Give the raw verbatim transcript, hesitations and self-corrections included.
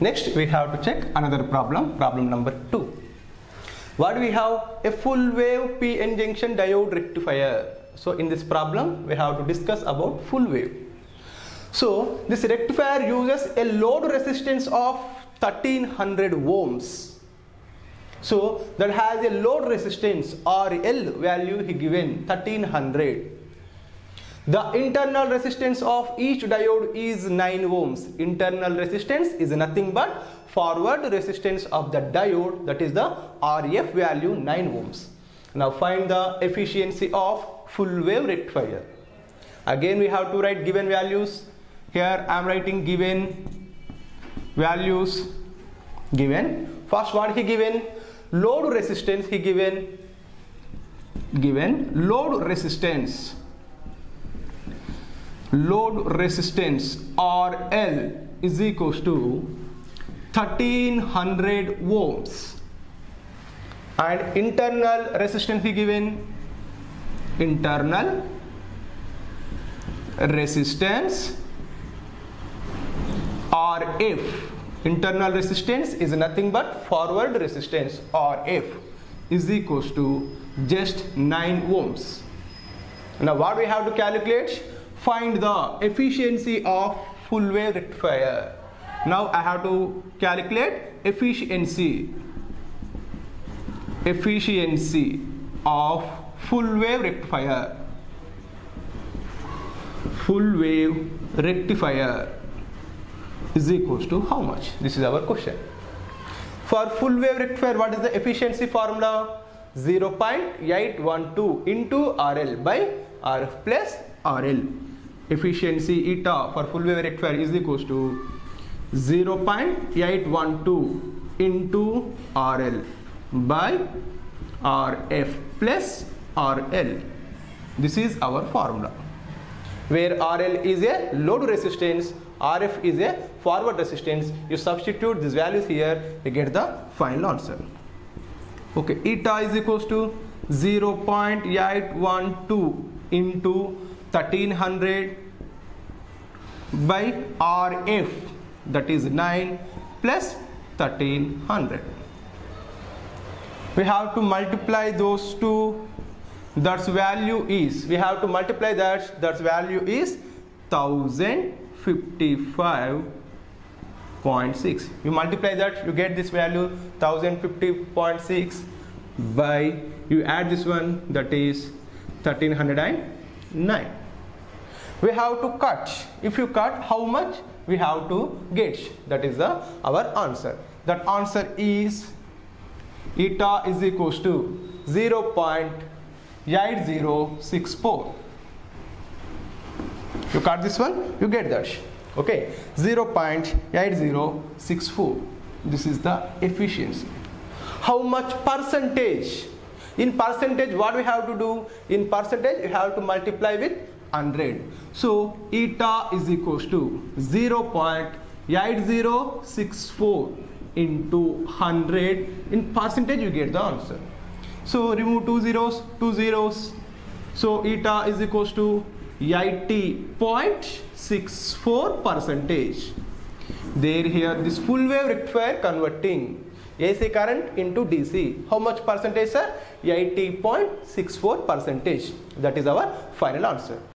Next we have to check another problem, problem number two. What we have? A full wave P N junction diode rectifier. So in this problem we have to discuss about full wave. So this rectifier uses a load resistance of thirteen hundred ohms. So that has a load resistance or L value given thirteen hundred. The internal resistance of each diode is nine ohms. Internal resistance is nothing but forward resistance of the diode, that is the R F value nine ohms. Now find the efficiency of full wave rectifier. Again we have to write given values. Here I am writing given values given. First one he given. Load resistance he given given load resistance load resistance R L is equals to thirteen hundred ohms, and internal resistance he given internal resistance R F. Internal resistance is nothing but forward resistance R F is equals to just nine ohms. Now what we have to calculate? Find the efficiency of full wave rectifier. Now I have to calculate efficiency efficiency of full wave rectifier full wave rectifier is equals to how much? This is our question. For full wave rectifier, what is the efficiency formula? zero point eight one two into R L by R F plus R L. Efficiency eta for full wave rectifier is equals to zero point eight one two into R L by R F plus R L. This is our formula, where R L is a load resistance, R F is a forward resistance. You substitute these values here, you get the final answer. Okay, eta is equals to zero point eight one two into thirteen hundred by R F, that is nine, plus thirteen hundred. We have to multiply those two. That's value is, we have to multiply that, that's value is one thousand fifty-five point six. You multiply that, you get this value one thousand fifty point six by, you add this one, that is one thousand three hundred nine. We have to cut. If you cut, how much we have to gauge? That is the our answer. That answer is eta is equals to zero point eight zero six four. You cut this one, you get that. Okay, zero point eight zero six four. This is the efficiency. How much percentage? In percentage, what we have to do? In percentage, you have to multiply with one hundred. So eta is equals to zero point eight zero six four into one hundred. In percentage, you get the answer. So remove two zeros, two zeros. So eta is equals to eighty point six four percentage. There here this full wave rectifier converting A C current into D C. How much percentage, sir? eighty point six four percentage. That is our final answer.